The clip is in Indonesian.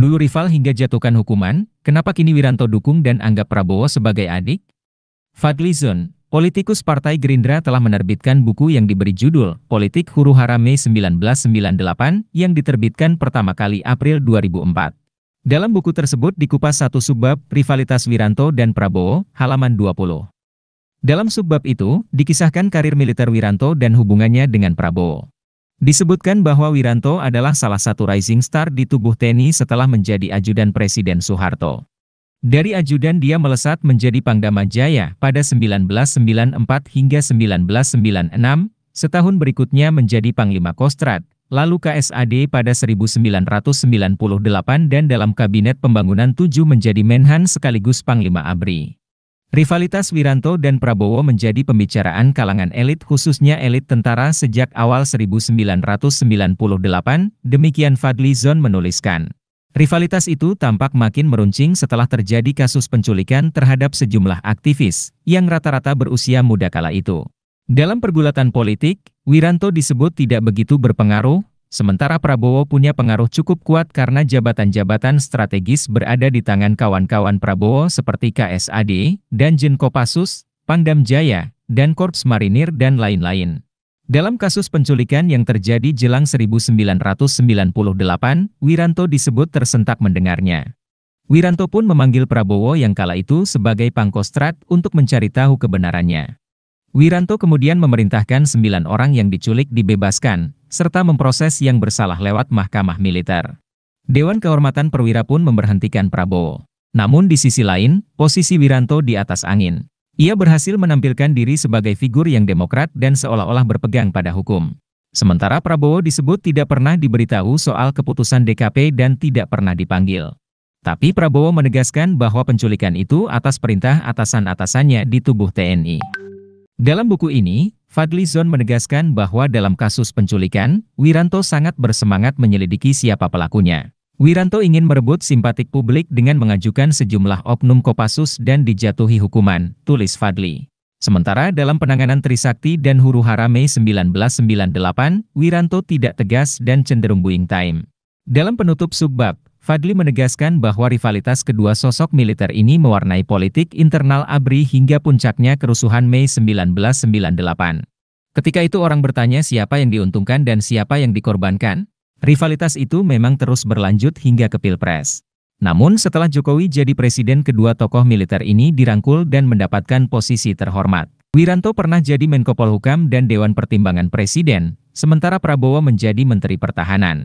Dulu rival hingga jatuhkan hukuman, kenapa kini Wiranto dukung dan anggap Prabowo sebagai adik? Fadli Zon, politikus Partai Gerindra, telah menerbitkan buku yang diberi judul Politik Huruhara Mei 1998 yang diterbitkan pertama kali April 2004. Dalam buku tersebut dikupas satu subbab, rivalitas Wiranto dan Prabowo, halaman 20. Dalam subbab itu, dikisahkan karir militer Wiranto dan hubungannya dengan Prabowo. Disebutkan bahwa Wiranto adalah salah satu rising star di tubuh TNI setelah menjadi ajudan Presiden Soeharto. Dari ajudan dia melesat menjadi Pangdam Jaya pada 1994 hingga 1996, setahun berikutnya menjadi Panglima Kostrad, lalu KSAD pada 1998 dan dalam Kabinet Pembangunan 7 menjadi Menhan sekaligus Panglima Abri. Rivalitas Wiranto dan Prabowo menjadi pembicaraan kalangan elit, khususnya elit tentara, sejak awal 1998, demikian Fadli Zon menuliskan. Rivalitas itu tampak makin meruncing setelah terjadi kasus penculikan terhadap sejumlah aktivis, yang rata-rata berusia muda kala itu. Dalam pergulatan politik, Wiranto disebut tidak begitu berpengaruh, sementara Prabowo punya pengaruh cukup kuat karena jabatan-jabatan strategis berada di tangan kawan-kawan Prabowo seperti KSAD, dan Jenkopasus, Pangdam Jaya, dan Korps Marinir dan lain-lain. Dalam kasus penculikan yang terjadi jelang 1998, Wiranto disebut tersentak mendengarnya. Wiranto pun memanggil Prabowo yang kala itu sebagai Pangkostrat untuk mencari tahu kebenarannya. Wiranto kemudian memerintahkan 9 orang yang diculik dibebaskan, serta memproses yang bersalah lewat mahkamah militer. Dewan Kehormatan Perwira pun memberhentikan Prabowo. Namun di sisi lain, posisi Wiranto di atas angin. Ia berhasil menampilkan diri sebagai figur yang demokrat dan seolah-olah berpegang pada hukum. Sementara Prabowo disebut tidak pernah diberitahu soal keputusan DKP dan tidak pernah dipanggil. Tapi Prabowo menegaskan bahwa penculikan itu atas perintah atasan-atasannya di tubuh TNI. Dalam buku ini, Fadli Zon menegaskan bahwa dalam kasus penculikan, Wiranto sangat bersemangat menyelidiki siapa pelakunya. Wiranto ingin merebut simpatik publik dengan mengajukan sejumlah oknum Kopassus dan dijatuhi hukuman, tulis Fadli. Sementara dalam penanganan Trisakti dan Huruhara Mei 1998, Wiranto tidak tegas dan cenderung buing time. Dalam penutup subbab, Fadli menegaskan bahwa rivalitas kedua sosok militer ini mewarnai politik internal ABRI hingga puncaknya kerusuhan Mei 1998. Ketika itu orang bertanya siapa yang diuntungkan dan siapa yang dikorbankan. Rivalitas itu memang terus berlanjut hingga ke Pilpres. Namun setelah Jokowi jadi presiden, kedua tokoh militer ini dirangkul dan mendapatkan posisi terhormat. Wiranto pernah jadi Menkopolhukam dan Dewan Pertimbangan Presiden, sementara Prabowo menjadi Menteri Pertahanan.